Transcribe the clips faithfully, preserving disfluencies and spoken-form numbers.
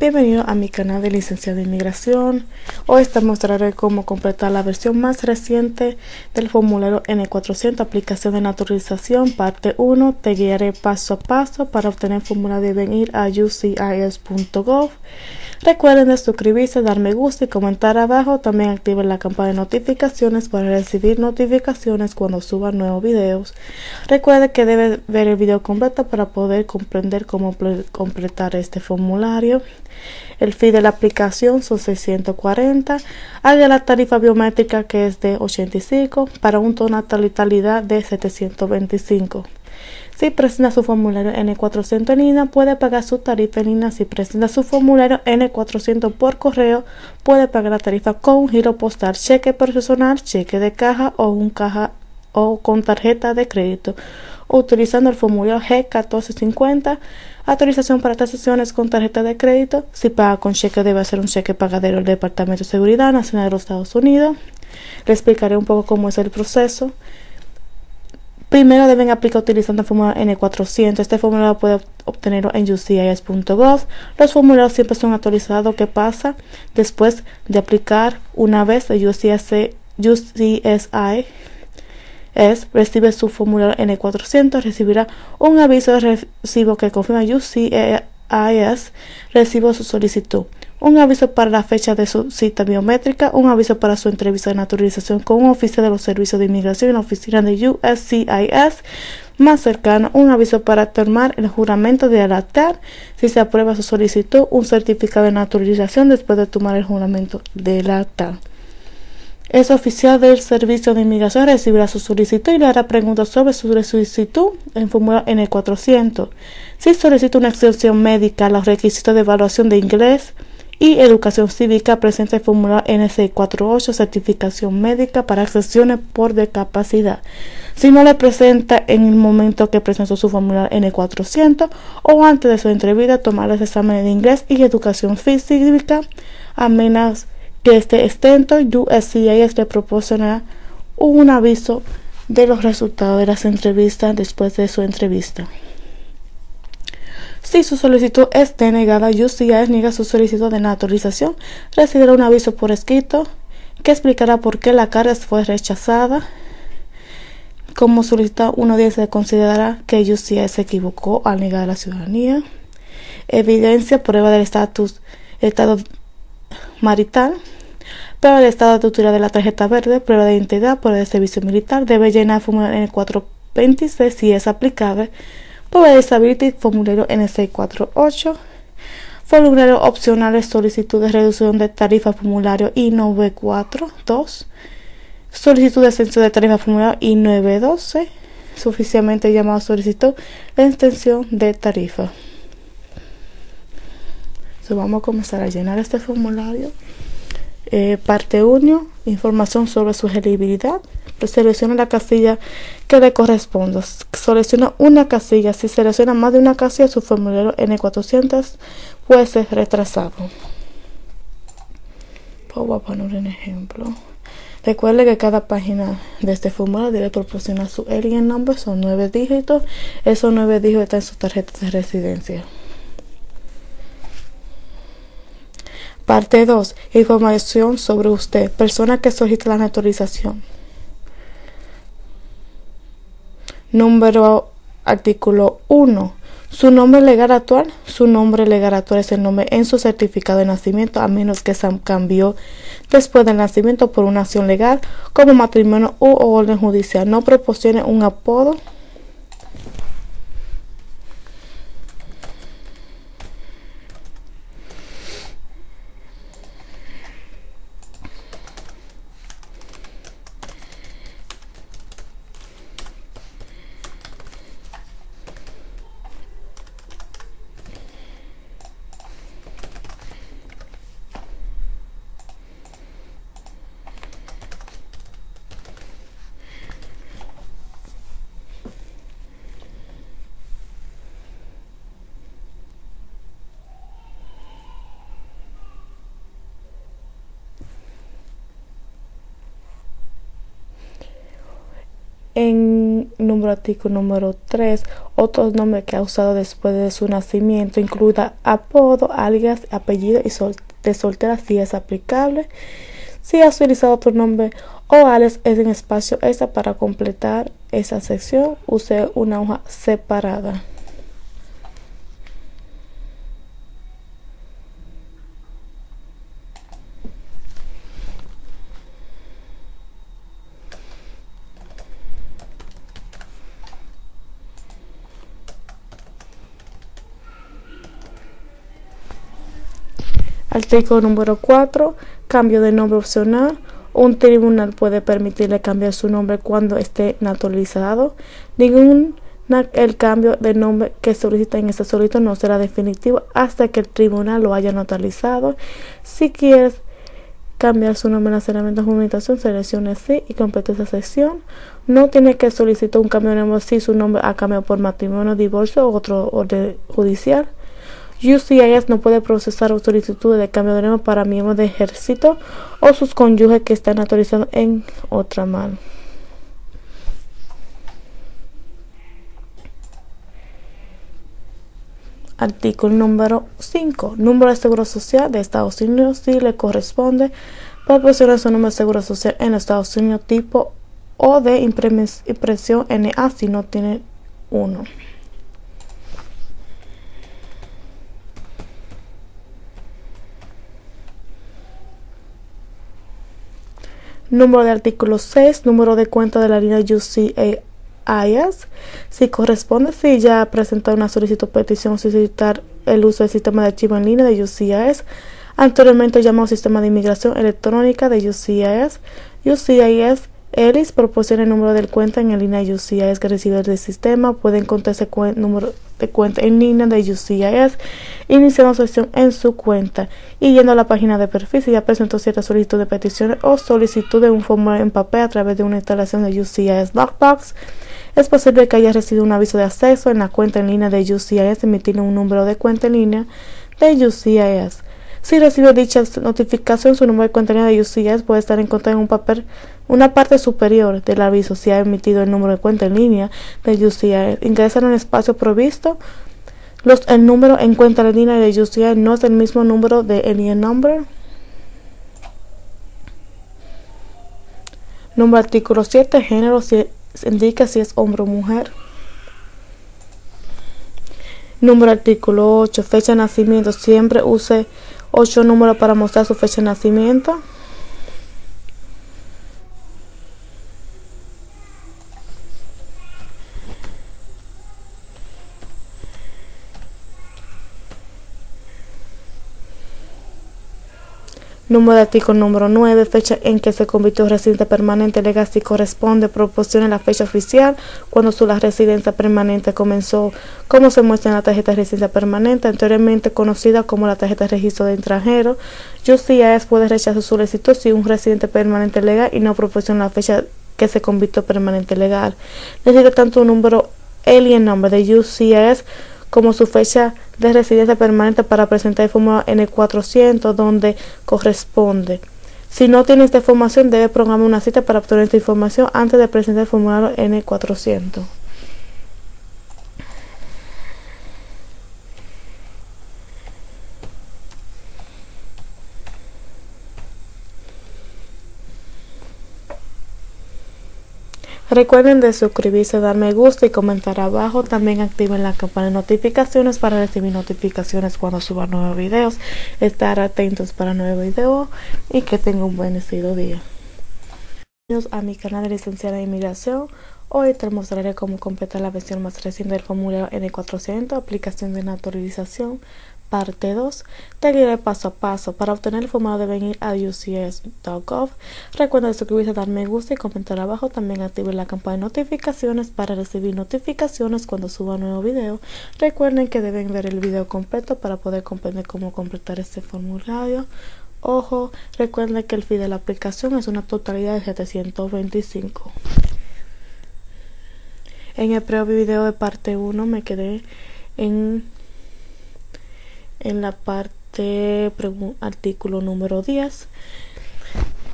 Bienvenido a mi canal de Licenciado de Inmigración. Hoy te mostraré cómo completar la versión más reciente del formulario N cuatrocientos, aplicación de naturalización, parte uno. Te guiaré paso a paso. Para obtener el formulario deben ir a U S C I S punto gov. Recuerden de suscribirse, dar me gusta y comentar abajo. También activen la campana de notificaciones para recibir notificaciones cuando suban nuevos videos. Recuerden que debe ver el video completo para poder comprender cómo completar este formulario. El fee de la aplicación son seiscientos cuarenta, hay de la tarifa biométrica que es de ochenta y cinco para un totalidad de setecientos veinticinco. Si presenta su formulario N cuatrocientos en línea, puede pagar su tarifa en línea. Si presenta su formulario N cuatrocientos por correo, puede pagar la tarifa con un giro postal, cheque personal, cheque de caja o un caja o con tarjeta de crédito, utilizando el formulario G catorce cincuenta, autorización para transacciones con tarjeta de crédito. Si paga con cheque, debe ser un cheque pagadero del Departamento de Seguridad Nacional de los Estados Unidos. Le explicaré un poco cómo es el proceso. Primero deben aplicar utilizando el formulario N cuatrocientos. Este formulario puede obtenerlo en U S C I S punto gov. Los formularios siempre son actualizados. ¿Qué pasa? Después de aplicar una vez el U S C I S, Es, recibe su formulario N cuatrocientos, recibirá un aviso de recibo que confirma U S C I S, recibo su solicitud, un aviso para la fecha de su cita biométrica, un aviso para su entrevista de naturalización con un oficial de los servicios de inmigración en la oficina de U S C I S más cercano, un aviso para tomar el juramento de delatar si se aprueba su solicitud, un certificado de naturalización después de tomar el juramento de delatar. Es oficial del Servicio de Inmigración, recibirá su solicitud y le hará preguntas sobre su solicitud en formulario N cuatrocientos. Si solicita una exención médica, los requisitos de evaluación de inglés y educación cívica, presenta el formulario N seiscientos cuarenta y ocho, certificación médica para exenciones por discapacidad. Si no le presenta en el momento que presentó su formulario N cuatrocientos o antes de su entrevista, tomar los exámenes de inglés y educación cívica, a menos que este extento, U S C I S le proporcionará un aviso de los resultados de las entrevistas después de su entrevista. Si su solicitud es denegada, U S C I S niega su solicitud de naturalización, recibirá un aviso por escrito que explicará por qué la carga fue rechazada. Como solicitado uno punto diez, se considerará que U S C I S se equivocó al negar la ciudadanía. Evidencia, prueba del estatus, estado marital, prueba del estado de tutoría de la tarjeta verde, prueba de identidad, prueba de servicio militar. Debe llenar formulario N cuatrocientos veintiséis si es aplicable, prueba de disability, formulario N seiscientos cuarenta y ocho, formulario opcionales, solicitud de reducción de tarifa, formulario I novecientos cuarenta y dos, solicitud de extensión de tarifa, formulario I novecientos doce, suficientemente llamado solicitud de extensión de tarifa. Vamos a comenzar a llenar este formulario. Eh, parte uno, información sobre su elegibilidad. Pues selecciona la casilla que le corresponda. Selecciona una casilla. Si selecciona más de una casilla, su formulario N cuatrocientos puede ser retrasado. Pues voy a poner un ejemplo. Recuerde que cada página de este formulario debe proporcionar su alien number. Son nueve dígitos. Esos nueve dígitos están en su tarjeta de residencia. Parte dos. Información sobre usted. Persona que solicita la naturalización. Número artículo uno. Su nombre legal actual. Su nombre legal actual es el nombre en su certificado de nacimiento, a menos que se cambió después del nacimiento por una acción legal, como matrimonio u orden judicial. No proporcione un apodo. en número artículo número tres, otros nombres que ha usado después de su nacimiento, incluida apodo, alias, apellido y sol de soltera si es aplicable. Si has utilizado otro nombre o alias es en espacio esta para completar esa sección, use una hoja separada. Artículo número cuatro. Cambio de nombre opcional. Un tribunal puede permitirle cambiar su nombre cuando esté naturalizado. Ningún el cambio de nombre que solicita en este solicitud no será definitivo hasta que el tribunal lo haya naturalizado. Si quieres cambiar su nombre en las herramientas de comunicación, seleccione sí y complete esa sección. No tiene que solicitar un cambio de nombre si su nombre ha cambiado por matrimonio, divorcio o otro orden judicial. U S C I S no puede procesar solicitudes de cambio de nombre para miembros de ejército o sus cónyuges que están autorizados en otra mano. Artículo número cinco. Número de seguro social de Estados Unidos si le corresponde. Proporcionar su número de seguro social en Estados Unidos tipo o de impresión N A si no tiene uno. Número de artículo seis, número de cuenta de la línea U S C I S, si corresponde, si ya ha presentado una solicitud, petición o solicitar el uso del sistema de archivo en línea de U S C I S, anteriormente llamado sistema de inmigración electrónica de U S C I S. U S C I S ELIS proporciona el número de cuenta en línea de U S C I S que recibe del sistema, puede encontrar ese número de cuenta en línea de U S C I S, iniciando sesión en su cuenta y yendo a la página de perfil si ya presentó cierta solicitud de peticiones o solicitud de un formulario en papel a través de una instalación de U S C I S Lockbox. Es posible que haya recibido un aviso de acceso en la cuenta en línea de U S C I S emitiendo un número de cuenta en línea de U S C I S. Si recibe dicha notificación, su número de cuenta en línea de U S C I S puede estar encontrado en un papel, una parte superior del aviso si ha emitido el número de cuenta en línea de U S C I S. Ingresa en un espacio provisto. Los, el número en cuenta en línea de U S C I S no es el mismo número de N I N number. Número artículo siete. Género si indica si es hombre o mujer. Número artículo ocho. Fecha de nacimiento. Siempre use ocho números para mostrar su fecha de nacimiento. Número de artículo número nueve, fecha en que se convirtió residente permanente legal si corresponde, proporcione la fecha oficial cuando su la residencia permanente comenzó, como se muestra en la tarjeta de residencia permanente, anteriormente conocida como la tarjeta de registro de extranjero. U S C I S puede rechazar su solicitud si un residente permanente legal y no proporciona la fecha que se convirtió permanente legal. Necesita tanto un número alien number de U S C I S como su fecha de residencia permanente para presentar el formulario N cuatrocientos donde corresponde. Si no tiene esta información, debe programar una cita para obtener esta información antes de presentar el formulario N cuatrocientos. Recuerden de suscribirse, dar me gusta y comentar abajo. También activen la campana de notificaciones para recibir notificaciones cuando suba nuevos videos. Estar atentos para nuevos videos y que tengan un bendecido día. Bienvenidos a mi canal de Licenciada de Inmigración. Hoy te mostraré cómo completar la versión más reciente del formulario N cuatrocientos, aplicación de naturalización, parte dos. Te guiaré paso a paso. Para obtener el formulario deben ir a U S C I S punto gov. Recuerda suscribirse, dar me gusta y comentar abajo. También activen la campana de notificaciones para recibir notificaciones cuando suba un nuevo video. Recuerden que deben ver el video completo para poder comprender cómo completar este formulario. Ojo, recuerden que el fee de la aplicación es una totalidad de setecientos veinticinco. En el previo video de parte uno me quedé en... en la parte artículo número diez.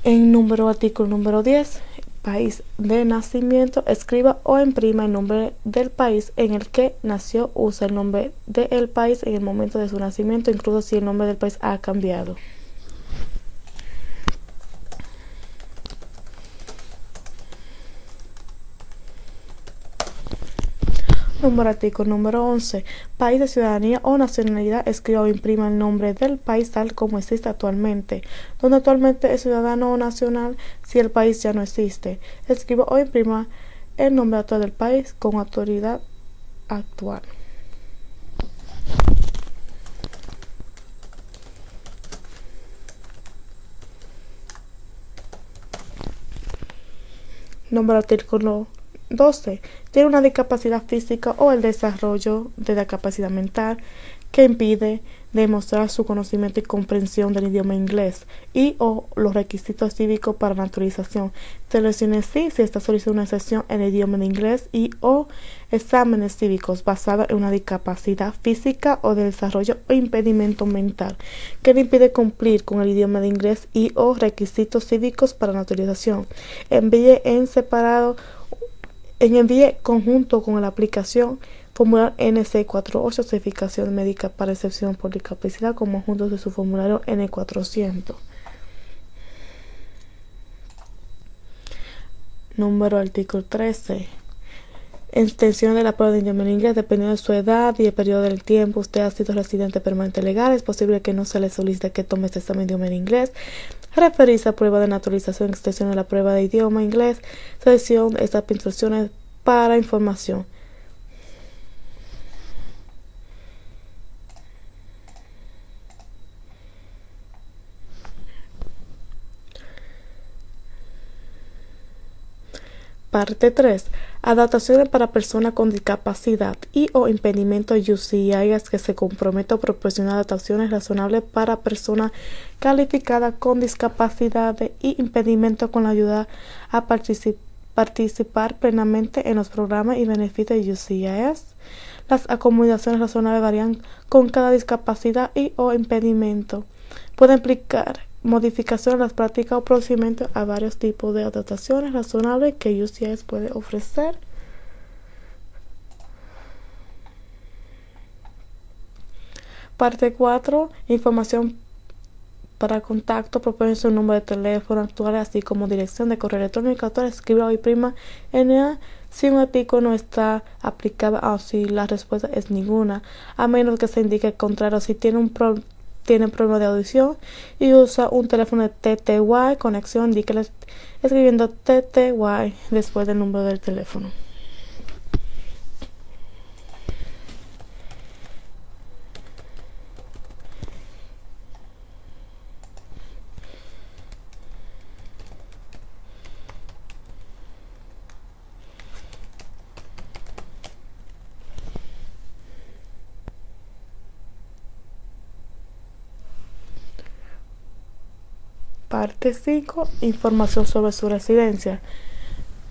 En número artículo número diez país de nacimiento, escriba o imprima el nombre del país en el que nació, usa el nombre del país en el momento de su nacimiento, incluso si el nombre del país ha cambiado. Numeratico número once. País de ciudadanía o nacionalidad, escriba o imprima el nombre del país tal como existe actualmente. Donde actualmente es ciudadano o nacional, si el país ya no existe, escriba o imprima el nombre actual del país con autoridad actual. Numeratico doce. Tiene una discapacidad física o el desarrollo de la capacidad mental que impide demostrar su conocimiento y comprensión del idioma inglés y o los requisitos cívicos para naturalización. Seleccione sí si está solicitando una sesión en el idioma de inglés y o exámenes cívicos basados en una discapacidad física o de desarrollo o impedimento mental que le impide cumplir con el idioma de inglés y o requisitos cívicos para naturalización. Envíe en separado En envíe conjunto con la aplicación formulario N seis cuatro ocho certificación médica para excepción por discapacidad como juntos de su formulario N cuatrocientos. Número artículo trece. Extensión de la prueba de idioma en inglés. Dependiendo de su edad y el periodo del tiempo usted ha sido residente permanente legal, es posible que no se le solicite que tome este examen de idioma en inglés. Referirse a prueba de naturalización, extensión de la prueba de idioma inglés, selección de estas instrucciones para información. Parte tres. Adaptaciones para personas con discapacidad y o impedimento U S C I S que se compromete a proporcionar adaptaciones razonables para personas calificadas con discapacidad y impedimento con la ayuda a particip participar plenamente en los programas y beneficios de U S C I S. Las acomodaciones razonables varían con cada discapacidad y o impedimento. Puede implicar modificación en las prácticas o procedimientos a varios tipos de adaptaciones razonables que U S C I S puede ofrecer. Parte cuatro. Información para contacto. Propone su número de teléfono actual, así como dirección de correo electrónico actual. Escriba o imprima en el si un artículo no está aplicable o si la respuesta es ninguna, a menos que se indique el contrario. Si tiene un problema Tiene problemas de audición y usa un teléfono de T T Y, conexión, indíquele escribiendo T T Y después del número del teléfono. Parte cinco. Información sobre su residencia.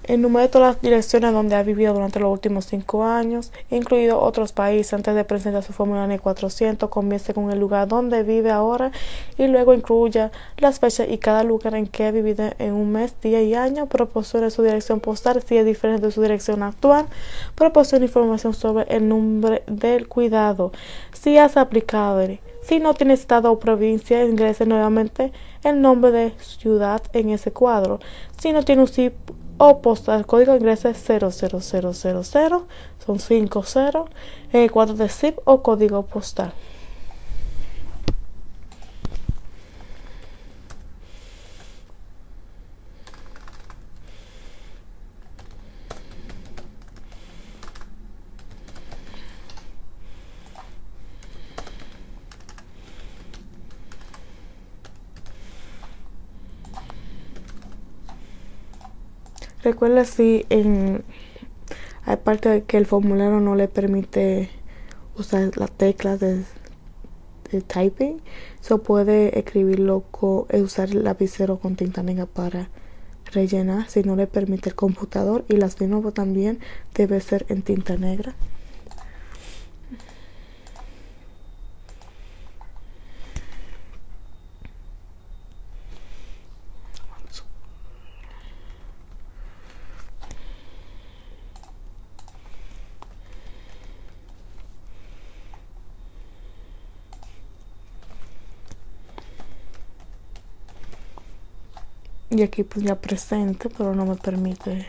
Enumere todas las direcciones donde ha vivido durante los últimos cinco años, incluidos otros países. Antes de presentar su fórmula N cuatrocientos, comience con el lugar donde vive ahora y luego incluya las fechas y cada lugar en que ha vivido en un mes, día y año. Proporcione su dirección postal si es diferente de su dirección actual. Proporcione información sobre el nombre del cuidado, si es aplicable. Si no tiene estado o provincia, ingrese nuevamente el nombre de ciudad en ese cuadro. Si no tiene un zip o postal código, ingrese cero cero cero cero cero, son cinco ceros, en el cuadro de zip o código postal. Recuerda si en, hay parte de que el formulario no le permite usar las teclas de, de typing, se puede escribirlo con usar el lapicero con tinta negra para rellenar si no le permite el computador, y las de nuevo también debe ser en tinta negra. y aquí pues ya presente, pero no me permite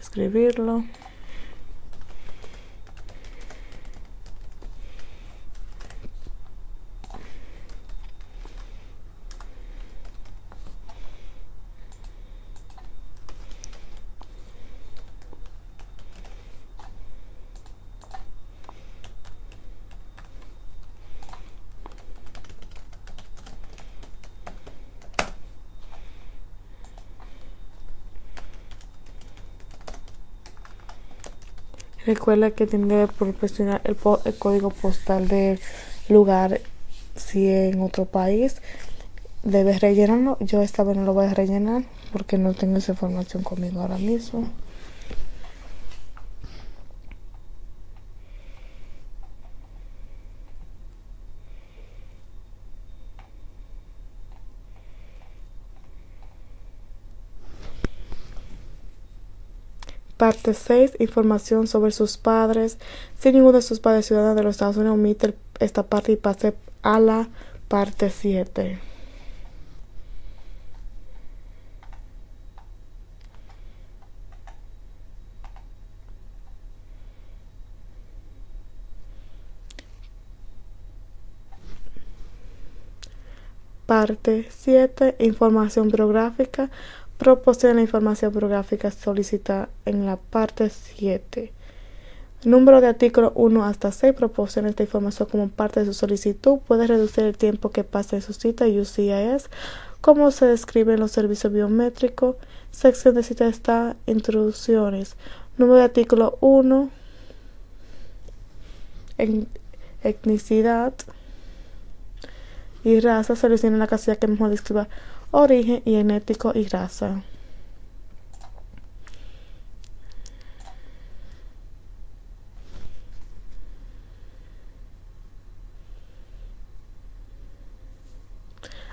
escribirlo. Recuerda que tiene que proporcionar el, po el código postal del lugar. Si en otro país debes rellenarlo. Yo esta vez no lo voy a rellenar porque no tengo esa información conmigo ahora mismo. Parte seis. Información sobre sus padres. Si ninguno de sus padres ciudadanos de los Estados Unidos, omite esta parte y pase a la parte siete. Parte siete. Información biográfica. Proporciona la información biográfica solicitada en la parte siete. Número de artículo uno hasta seis. Proporciona esta información como parte de su solicitud. Puede reducir el tiempo que pasa en su cita U S C I S. Como se describe en los servicios biométricos. Sección de cita está introducciones. Número de artículo uno. Etnicidad y raza. Selecciona la casilla que mejor describa origen y genético y raza.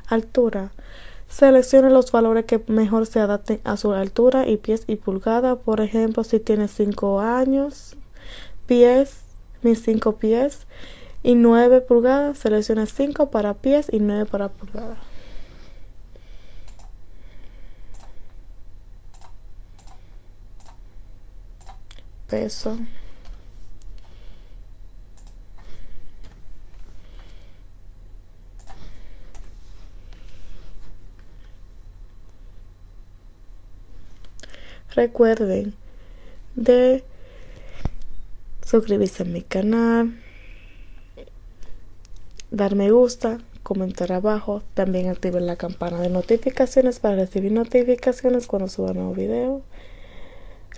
Altura. Seleccione los valores que mejor se adapten a su altura y pies y pulgada. Por ejemplo, si tiene cinco años, pies, mis cinco pies y nueve pulgadas, seleccione cinco para pies y nueve para pulgadas. Peso. Recuerden de suscribirse a mi canal, dar me gusta, comentar abajo, también activen la campana de notificaciones para recibir notificaciones cuando suba nuevo video.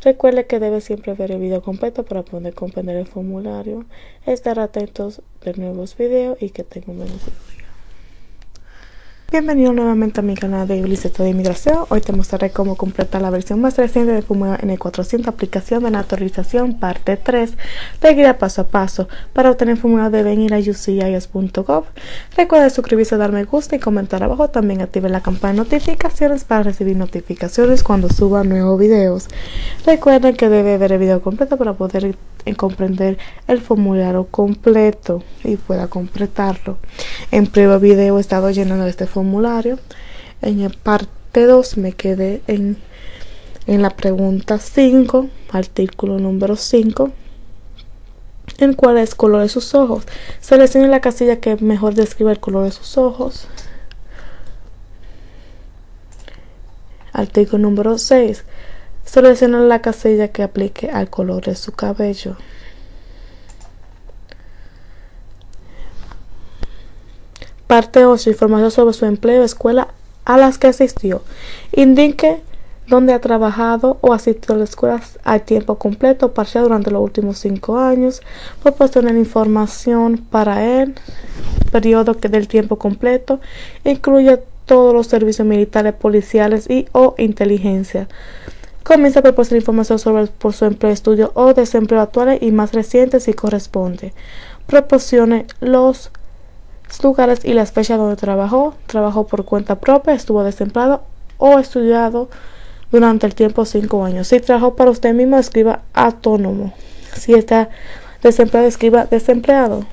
Recuerde que debe siempre ver el video completo para poder comprender el formulario. Estar atentos de nuevos videos y que tengan un buen día. Bienvenido nuevamente a mi canal de Licenciado de Inmigración. Hoy te mostraré cómo completar la versión más reciente del formulario N cuatrocientos, aplicación de naturalización, parte tres. Te guía paso a paso. Para obtener el formulario deben ir a U S C I S punto gov. Recuerda suscribirse, dar me gusta y comentar abajo. También active la campana de notificaciones para recibir notificaciones cuando suba nuevos videos. Recuerden que debe ver el video completo para poder comprender el formulario completo y pueda completarlo. En prueba video he estado llenando este formulario. formulario. En la parte dos me quedé en, en la pregunta cinco, artículo número cinco, en cuál es el color de sus ojos. Seleccione la casilla que mejor describe el color de sus ojos. Artículo número seis, seleccione la casilla que aplique al color de su cabello. Parte ocho. Información sobre su empleo, escuela a las que asistió. Indique dónde ha trabajado o asistió a las escuelas a tiempo completo o parcial durante los últimos cinco años. Proporcionar información para el periodo que del tiempo completo. Incluye todos los servicios militares, policiales y o inteligencia. Comienza a proporcionar información sobre por su empleo, estudio o desempleo actuales y más recientes si corresponde. Proporcione los lugares y las fechas donde trabajó, trabajó por cuenta propia, estuvo desempleado o estudiado durante el tiempo cinco años. Si trabajó para usted mismo, escriba autónomo. Si está desempleado, escriba desempleado.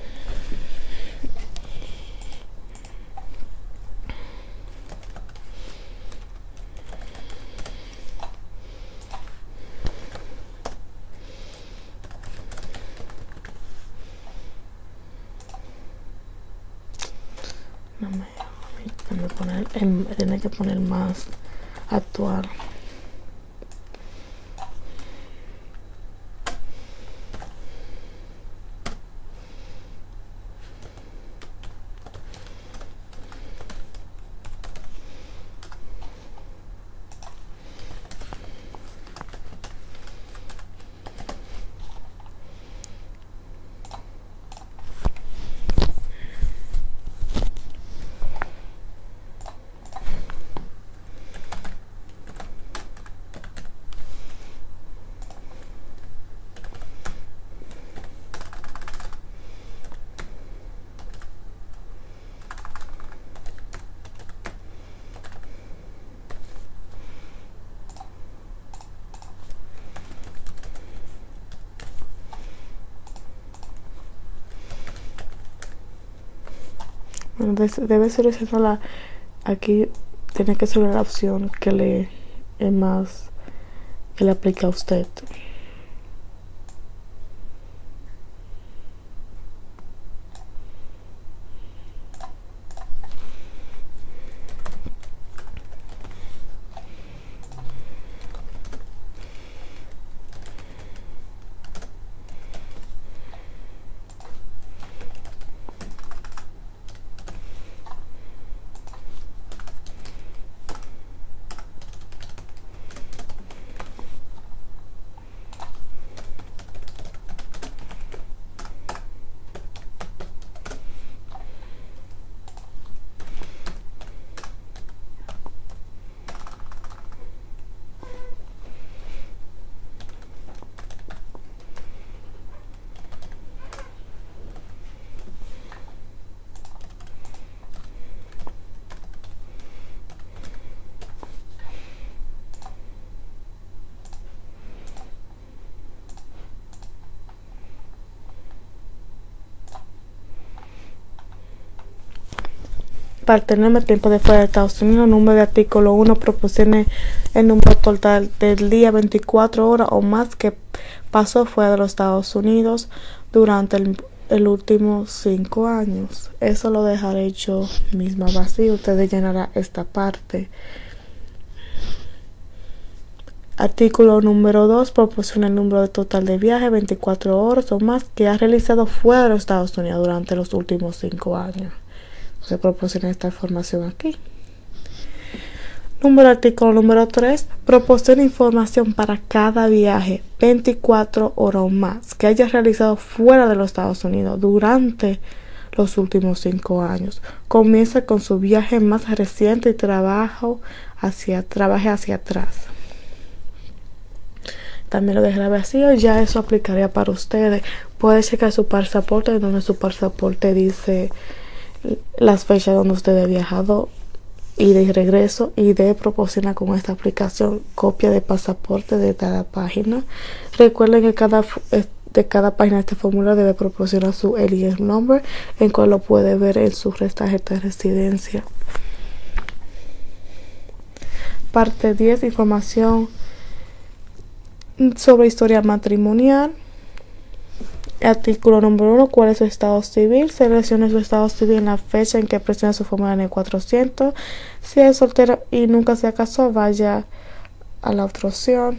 que poner, tiene que poner más actual. Debe seleccionarla. Aquí tiene que ser la opción que le es más que le aplica a usted. Para tener el tiempo de fuera de Estados Unidos, número de artículo uno, proporcione el número total del día, veinticuatro horas o más que pasó fuera de los Estados Unidos durante el, el último cinco años. Eso lo dejaré yo misma vacío. Ustedes llenarán esta parte. Artículo número dos, proporciona el número total de viajes, veinticuatro horas o más que ha realizado fuera de los Estados Unidos durante los últimos cinco años. Se proporciona esta información aquí. Número artículo número tres. Proporciona información para cada viaje veinticuatro horas o más que haya realizado fuera de los Estados Unidos durante los últimos cinco años. Comienza con su viaje más reciente y trabajo hacia, trabaje hacia atrás. También lo dejará vacío y ya eso aplicaría para ustedes. Puede checar su pasaporte, donde su pasaporte dice las fechas donde usted ha viajado y de regreso, y de proporciona con esta aplicación copia de pasaporte de cada página. Recuerden que cada de cada página de este formulario debe proporcionar su I D number, en cual lo puede ver en su tarjeta de residencia. Parte diez, información sobre historia matrimonial. Artículo número uno. ¿Cuál es su estado civil? Seleccione su estado civil en la fecha en que presiona su formulario en el cuatrocientos. Si es soltero y nunca se casó, vaya a la otra opción.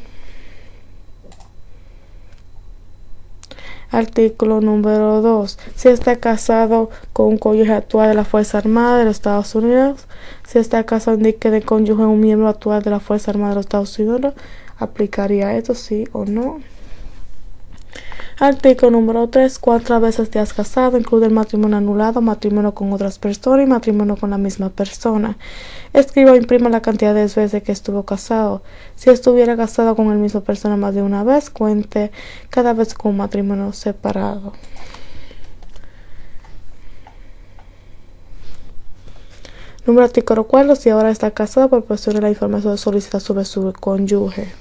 Artículo número dos. Si está casado con un cónyuge actual de la Fuerza Armada de los Estados Unidos. Si está casado, indique de cónyuge un miembro actual de la Fuerza Armada de los Estados Unidos. ¿Aplicaría esto, sí o no? Artículo número tres. ¿Cuántas veces te has casado? Incluye el matrimonio anulado, matrimonio con otras personas y matrimonio con la misma persona. Escriba o imprima la cantidad de veces que estuvo casado. Si estuviera casado con la misma persona más de una vez, cuente cada vez con un matrimonio separado. Número artículo cuatro. Si ahora está casado, proporcione la información solicitada sobre su cónyuge.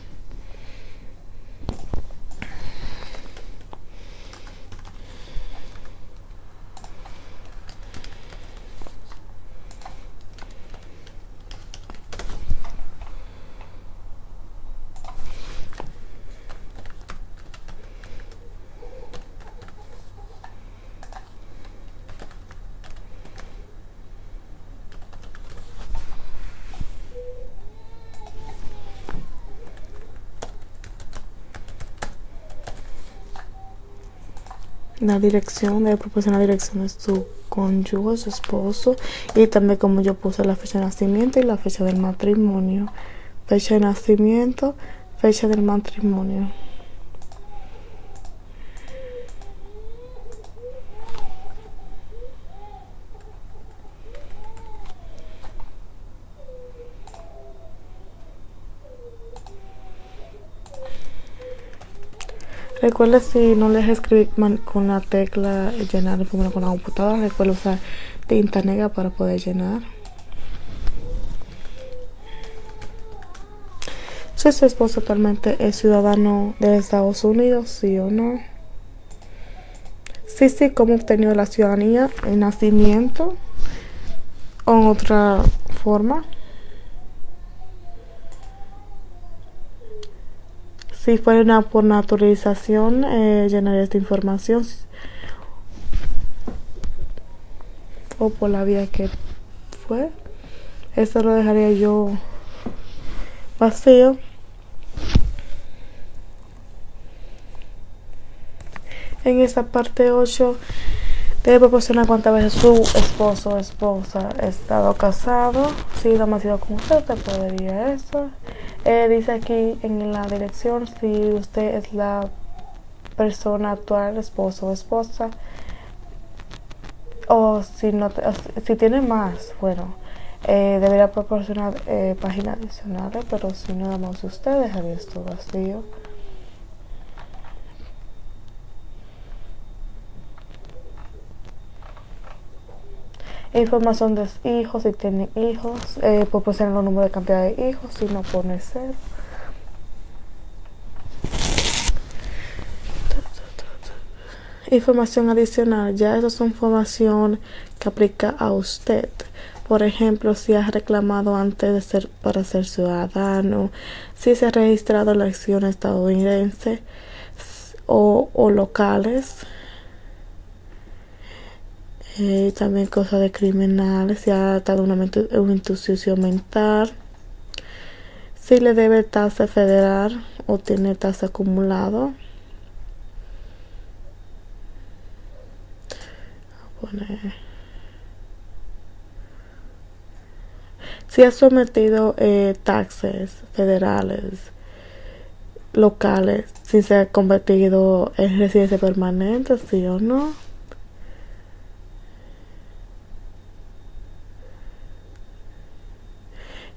La dirección debe proporcionar direcciones de su cónyuge, su esposo, y también, como yo puse, la fecha de nacimiento y la fecha del matrimonio. Fecha de nacimiento, fecha del matrimonio. Recuerda, si no les escribí con la tecla llenar el formulario con la computadora, recuerda usar tinta negra para poder llenar. Si su esposo actualmente es ciudadano de Estados Unidos, sí o no. Sí, sí, cómo obtenido la ciudadanía, el nacimiento o en otra forma. Si fuera por naturalización, eh, llenaría esta información o por la vía que fue. Esto lo dejaría yo vacío. En esta parte ocho, debe proporcionar cuántas veces su esposo o esposa ha estado casado. Si no me ha sido con usted, usted podría eso. Eh, dice aquí en la dirección si usted es la persona actual, esposo o esposa, o si no te, si tiene más, bueno, eh, debería proporcionar eh, páginas adicionales, pero si nada más usted, dejaría esto vacío. Información de hijos, si tienen hijos, eh, proporcionar los números de cantidad de hijos, si no pone cero. Información adicional, ya eso es información que aplica a usted. Por ejemplo, si has reclamado antes de ser para ser ciudadano, si se ha registrado en la elección estadounidense o, o locales. Eh, también cosas de criminales, si ha dado una institución mental, si le debe tasa federal o tiene tasa acumulado. Si ha sometido eh, taxes federales, locales, si se ha convertido en residencia permanente, sí o no.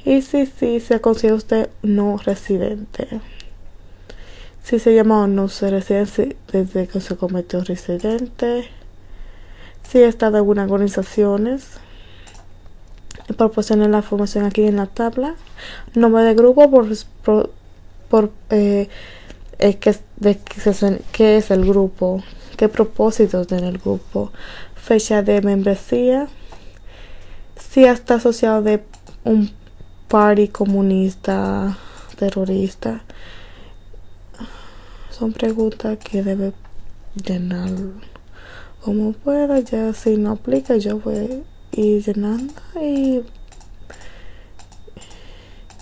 Y si, si se considera usted no residente. Si se llama o no se residente desde que se convirtió residente. Si ha estado en algunas organizaciones. Proporcionen la información aquí en la tabla. Nombre de grupo por, por, por eh, eh, que, de, que es el grupo. Qué propósitos tiene el grupo. Fecha de membresía. Si está asociado de un party comunista, terrorista. Son preguntas que debe llenar como pueda. Ya si no aplica, yo voy a ir llenando y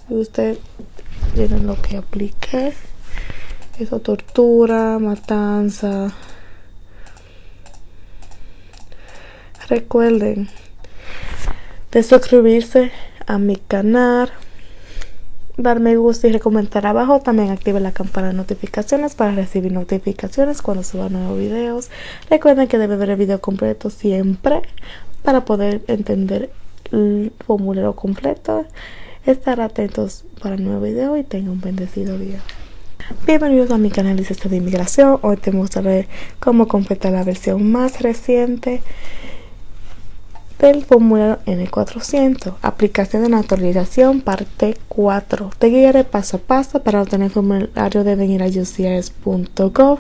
usted llena lo que aplique. Eso, tortura, matanza. Recuerden de suscribirse a mi canal, dar me gusta y recomendar abajo. También active la campana de notificaciones para recibir notificaciones cuando suba nuevos videos. Recuerden que debe ver el video completo siempre para poder entender el formulario completo. Estar atentos para el nuevo video y tengan un bendecido día. Bienvenidos a mi canal Licenciado de Inmigración. Hoy te mostraré cómo completar la versión más reciente del formulario N cuatrocientos, aplicación de naturalización, parte cuatro. Te guiaré paso a paso. Para obtener el formulario deben ir a U S C I S punto gov.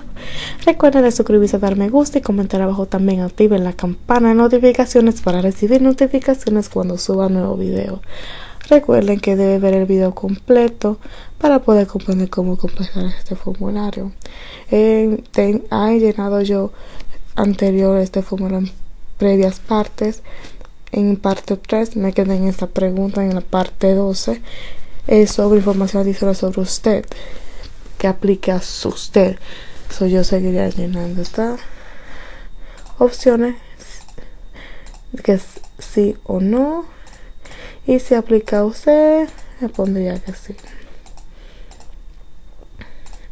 Recuerden de suscribirse, dar me gusta y comentar abajo. También activen la campana de notificaciones para recibir notificaciones cuando suba nuevo video. Recuerden que debe ver el video completo para poder comprender cómo completar este formulario. Eh, te, ah, he llenado yo anterior este formulario en previas partes. En parte tres me quedé en esta pregunta, en la parte doce, es sobre información adicional sobre usted que aplique a usted. So, yo seguiría llenando esta. opciones, que es sí o no, y si aplica a usted, le pondría que sí.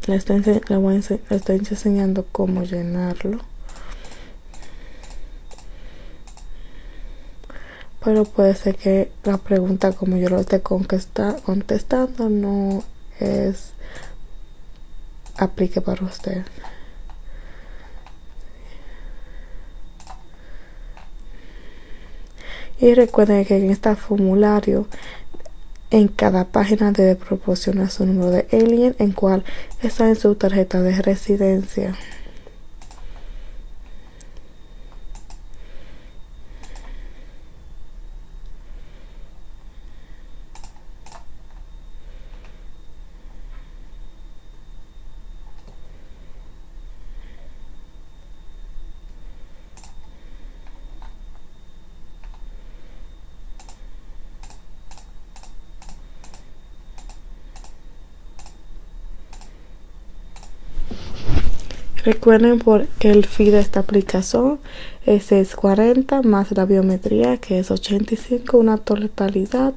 Le estoy, le voy a ense le estoy enseñando cómo llenarlo, pero puede ser que la pregunta, como yo lo esté contestando, no es aplique para usted. Y recuerden que en este formulario, en cada página debe proporcionar su número de alien, en cual está en su tarjeta de residencia. Recuerden que el fee de esta aplicación es seiscientos cuarenta más la biometría, que es ochenta y cinco, una totalidad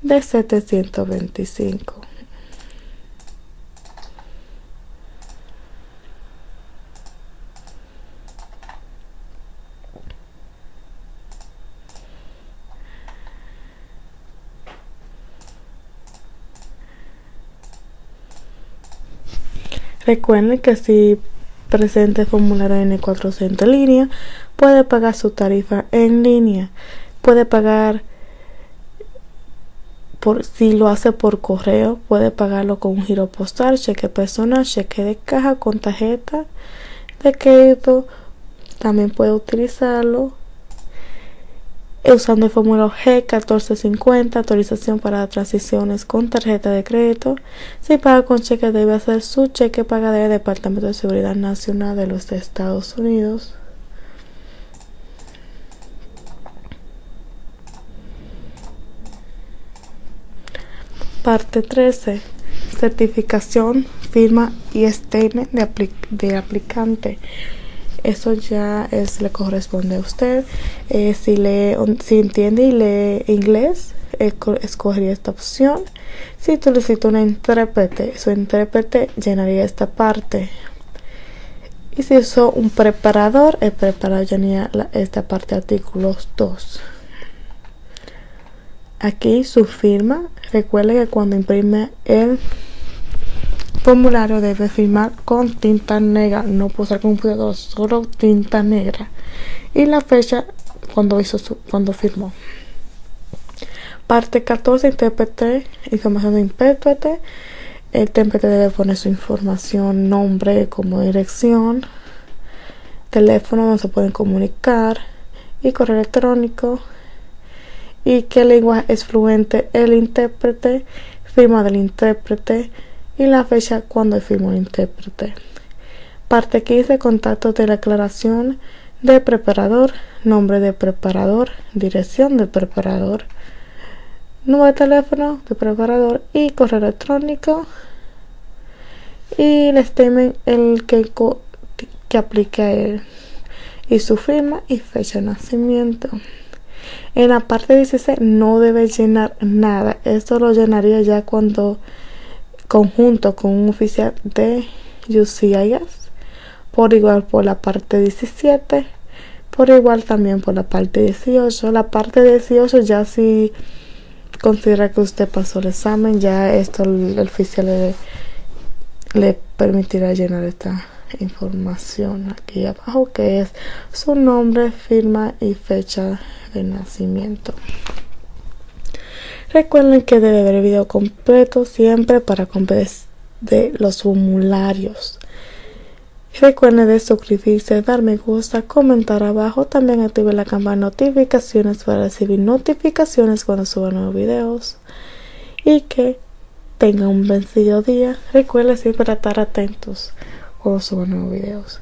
de setecientos veinticinco. Recuerden que si presente formulario N cuatrocientos en línea, puede pagar su tarifa en línea. Puede pagar por, si lo hace por correo, puede pagarlo con un giro postal, cheque personal, cheque de caja, con tarjeta de crédito. También puede utilizarlo usando el formulario G catorce cincuenta, autorización para transacciones con tarjeta de crédito. Si paga con cheque, debe hacer su cheque pagadero del Departamento de Seguridad Nacional de los Estados Unidos. Parte trece. Certificación, firma y statement de, apli de aplicante. Eso ya es, le corresponde a usted. Eh, si, lee, si entiende y lee inglés, eh, escogería esta opción. Si solicita un intérprete, su intérprete llenaría esta parte. Y si usó un preparador, el preparador llenaría la, esta parte, artículos dos. Aquí su firma. Recuerde que cuando imprime el formulario debe firmar con tinta negra, no puse el computador, solo tinta negra, y la fecha cuando hizo su, cuando firmó. Parte catorce, intérprete, información de intérprete. El intérprete debe poner su información, nombre, como dirección, teléfono donde se pueden comunicar y correo electrónico, y qué lengua es fluente el intérprete, firma del intérprete y la fecha cuando firmó el intérprete. Parte quince, contacto de la aclaración del preparador, nombre del preparador, dirección del preparador, número de teléfono del preparador y correo electrónico. Y el statement, el que, que aplica él, y su firma y fecha de nacimiento. En la parte dieciséis no debe llenar nada. Esto lo llenaría ya cuando conjunto con un oficial de U S C I S, por igual por la parte diecisiete, por igual también por la parte dieciocho. La parte dieciocho ya si considera que usted pasó el examen, ya esto el, el oficial le, le permitirá llenar esta información aquí abajo, que es su nombre, firma y fecha de nacimiento. Recuerden que debe ver el video completo siempre para completar de los formularios. Recuerden de suscribirse, dar me gusta, comentar abajo. También activen la campana de notificaciones para recibir notificaciones cuando suba nuevos videos. Y que tengan un bendecido día. Recuerden siempre estar atentos cuando suba nuevos videos.